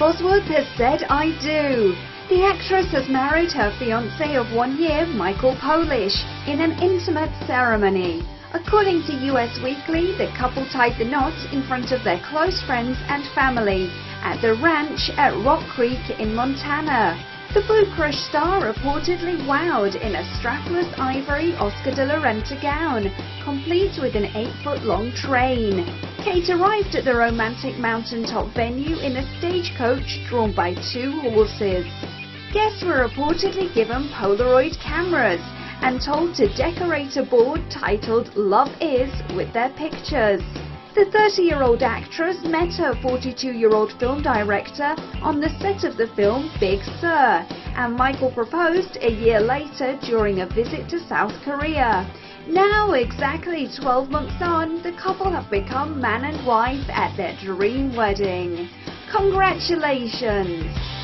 Bosworth has said, "I do." The actress has married her fiancé of 1 year, Michael Polish, in an intimate ceremony. According to US Weekly, the couple tied the knot in front of their close friends and family at the ranch at Rock Creek in Montana. The Blue Crush star reportedly wowed in a strapless ivory Oscar de la Renta gown, complete with an 8-foot-long train. Kate arrived at the romantic mountaintop venue in a stagecoach drawn by 2 horses. Guests were reportedly given Polaroid cameras and told to decorate a board titled "Love Is" with their pictures. The 30-year-old actress met her 42-year-old film director on the set of the film Big Sur, and Michael proposed a year later during a visit to South Korea. Now, exactly 12 months on, the couple have become man and wife at their dream wedding. Congratulations!